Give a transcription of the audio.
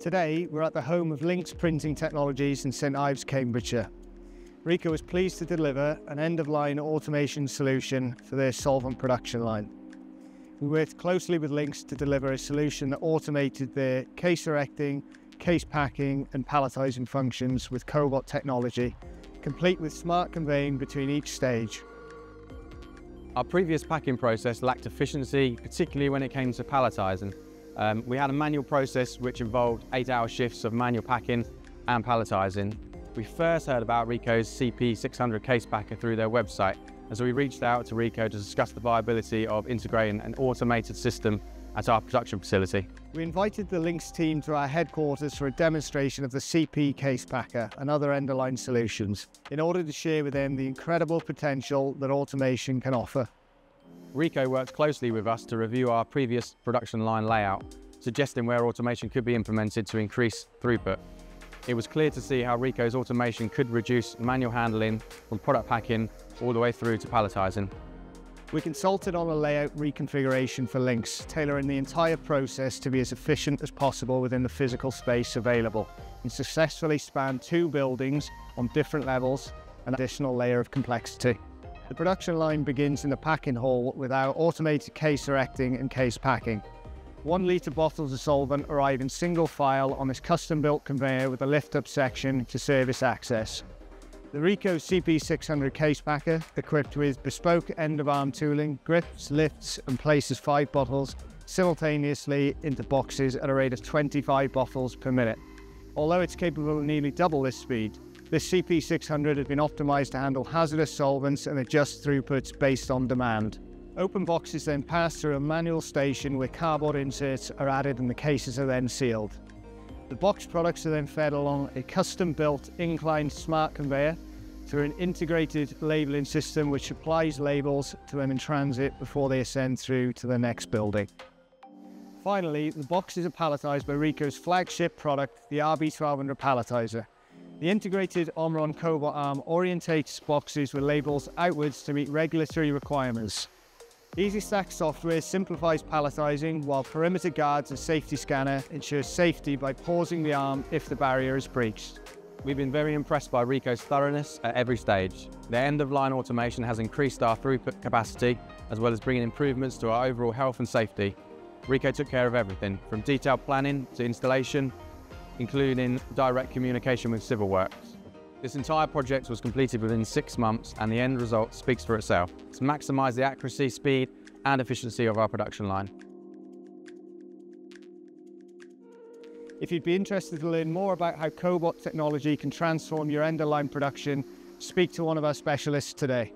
Today, we're at the home of Linx Printing Technologies in St. Ives, Cambridgeshire. Reeco is pleased to deliver an end-of-line automation solution for their solvent production line. We worked closely with Linx to deliver a solution that automated their case erecting, case packing and palletizing functions with Cobot technology, complete with smart conveying between each stage. Our previous packing process lacked efficiency, particularly when it came to palletizing. We had a manual process which involved 8-hour shifts of manual packing and palletizing. We first heard about Reeco's CP600 Case Packer through their website, and so we reached out to Reeco to discuss the viability of integrating an automated system at our production facility. We invited the Linx team to our headquarters for a demonstration of the CP Case Packer and other end-of-line solutions in order to share with them the incredible potential that automation can offer. Reeco worked closely with us to review our previous production line layout, suggesting where automation could be implemented to increase throughput. It was clear to see how Reeco's automation could reduce manual handling from product packing all the way through to palletizing. We consulted on a layout reconfiguration for Linx, tailoring the entire process to be as efficient as possible within the physical space available, and successfully spanned 2 buildings on different levels, an additional layer of complexity. The production line begins in the packing hall with our automated case erecting and case packing. 1 litre bottles of solvent arrive in single file on this custom-built conveyor with a lift-up section to service access. The Reeco CP600 Case Packer, equipped with bespoke end-of-arm tooling, grips, lifts and places 5 bottles simultaneously into boxes at a rate of 25 bottles per minute. Although it's capable of nearly double this speed, this CP600 has been optimised to handle hazardous solvents and adjust throughputs based on demand. Open boxes then pass through a manual station where cardboard inserts are added and the cases are then sealed. The box products are then fed along a custom-built inclined smart conveyor through an integrated labelling system which applies labels to them in transit before they are sent through to the next building. Finally, the boxes are palletised by Reeco's flagship product, the RB1200 palletizer. The integrated Omron Cobot arm orientates boxes with labels outwards to meet regulatory requirements. EasyStack software simplifies palletizing, while perimeter guards and safety scanner ensure safety by pausing the arm if the barrier is breached. We've been very impressed by Reeco's thoroughness at every stage. Their end-of-line automation has increased our throughput capacity, as well as bringing improvements to our overall health and safety. Reeco took care of everything, from detailed planning to installation, including direct communication with civil works. This entire project was completed within 6 months, and the end result speaks for itself. It's maximised the accuracy, speed and efficiency of our production line. If you'd be interested to learn more about how Cobot technology can transform your end-of-line production, speak to one of our specialists today.